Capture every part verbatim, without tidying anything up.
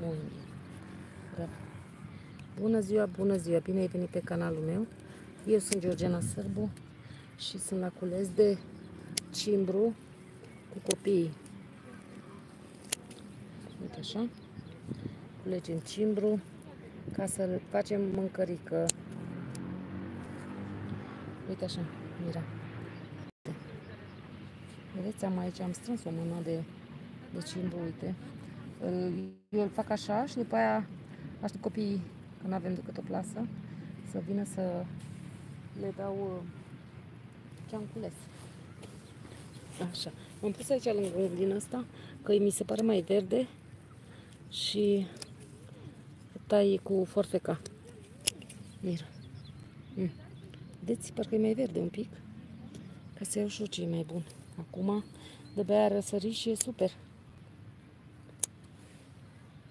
Bun. Bună ziua, bună ziua, bine ai venit pe canalul meu. Eu sunt Georgiana Sîrbu și sunt la cules de cimbru cu copiii. Uite așa, culegem cimbru ca să facem mâncărică. Uite așa, mira. Vedeți, am aici, am strâns o mână de, de cimbru, uite. Eu îl fac așa și după aia aștept copiii, că nu avem decât o plasă, să vină să le dau ce am cules. Așa. Am pus aici lângă din asta, că mi se pare mai verde și tai cu forfeca. Mira. Mm. Vedeți, parcă e mai verde un pic, ca să iau și ce e mai bun. Acum, de-abia a răsărit și e super.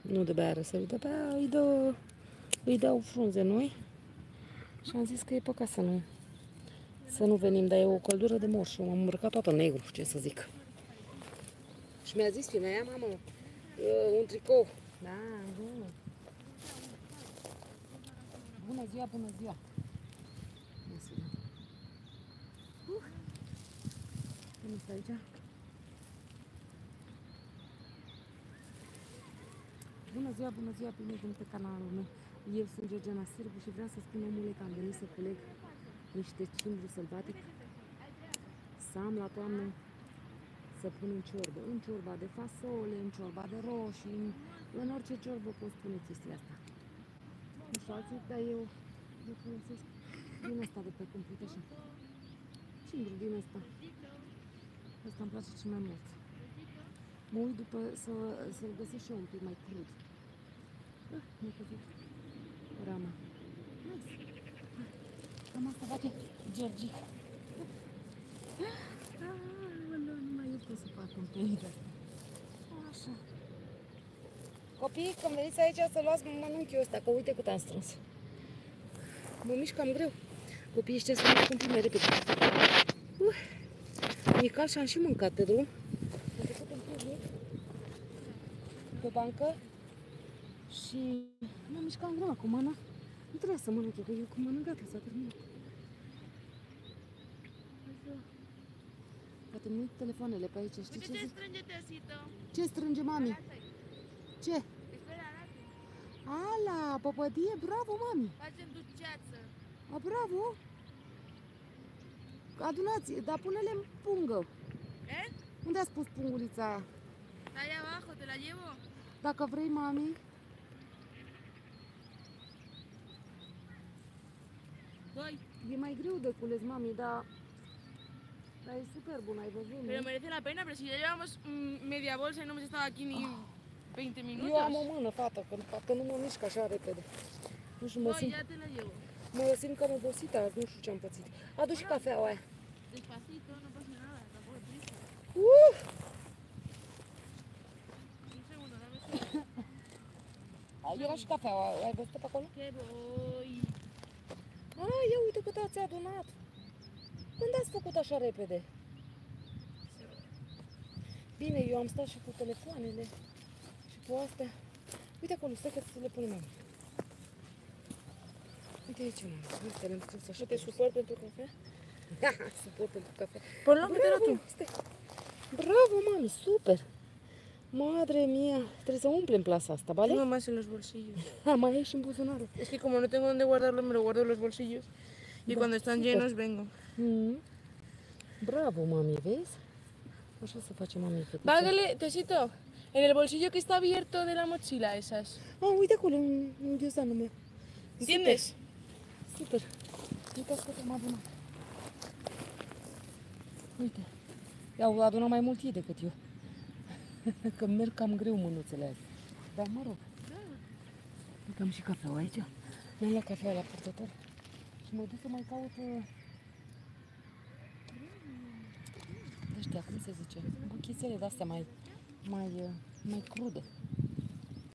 Nu de-abia a răsărit, de-abia îi dă, îi dau frunze noi. Și am zis că e păcat să nu, să nu venim, dar e o căldură de morșu. M-am îmbrăcat toată negru, ce să zic. Și mi-a zis fina aia, mamă, un tricou. Da, bun. Bună ziua, bună ziua. Aici. Bună ziua, bună ziua, bine ai venit pe canalul meu. Eu sunt Georgiana Sîrbu și vreau să spun omule că am venit să culeg niște cimbru sălbatic, să am la toamnă, să pun în ciorbă, în ciorba de fasole, în ciorba de roșii, în, în orice ciorbă pot spune chestia asta. Nu știu alții, dar eu le folosesc din asta de pe cumplit, așa, cimbru din asta. Asta îmi place cel mai mult. Mă uit după să, să-l găsesc și eu un pic mai crud. Ah, mi-a căzut rama. Cam asta face Georgi. Nu mai eu pot să fac un pic. Așa. Copii, când veniți aici să luați mănunchiul ăsta, că uite cât am strâns. Mă mișc cam greu. Copiii ăștia să mă cumpăr mai repede. Uh. E cald și am și mâncat pe drum. Am trecut un pivnic pe bancă și m-am mișcat în cu mâna. Nu trebuia să mănânc, că eu cu mâna gata, s-a terminat. A terminat telefoanele pe aici, știi ce zic? Ce strânge, mami? Ce? Ala, păpădie, bravo, mami! Facem duceață. A, bravo! Adunați, dar pune-le în pungă. Eh? Unde a spus pungulița aia? Aia abajo, te la llevo? Dacă vrei, mami. Doi. E mai greu de cules, mami, dar... Dar e super bun, ai văzut, nu? Pero merece la pena, pero si ya llevamos media bolsa y no hemos estado aquí ni oh. veinte minutos. Eu am o mână, fata, că, că nu mă mișc așa repede. Nu știu, mă simt... Doi, ya te la llevo. Mă simt cam obosită azi, nu știu ce am pățit. Adu și cafeaua aia. Despacito, nu pasa nada, tampoco prisa. Uff! Era și cafeaua, ai văzut-o pe acolo? Ce boi! Ah, ia uite cât ați adunat! Când ați făcut așa repede? Bine, eu am stat și cu telefoanele și cu astea. Uite acolo, stai că să le punem aici. Uite aici, mă, uite, le-am strâns așa. Nu te supăr pentru cafea? Da, supăr pentru cafea. Până luăm câte la tu. Bravo, mami, super! Madre mía, trebuie să umplem plasa asta, ¿vale? Tengo más en los bolsillos. Mai e și în buzunare. Es que como no tengo donde guardarlo, me lo guardo en los bolsillos. Y cuando están llenos, vengo. Bravo, mami, ¿ves? Așa se face, mami. Bágale, Tesito, en el bolsillo que está abierto de la mochila, esas. Ah, uite acolo, un ghiozdanul meu. Înțindeți? Super! Uitați cât am adunat. Uite, i-au adunat mai mult ei decât eu. Că merg cam greu mânuțele azi. Dar mă rog. Da. Am și cafeaua aici. Mi-am luat cafeaua la purtător. Și mă duc să mai caut... De ăștia, cum se zice? Buchițele de-astea mai, mai, mai crude.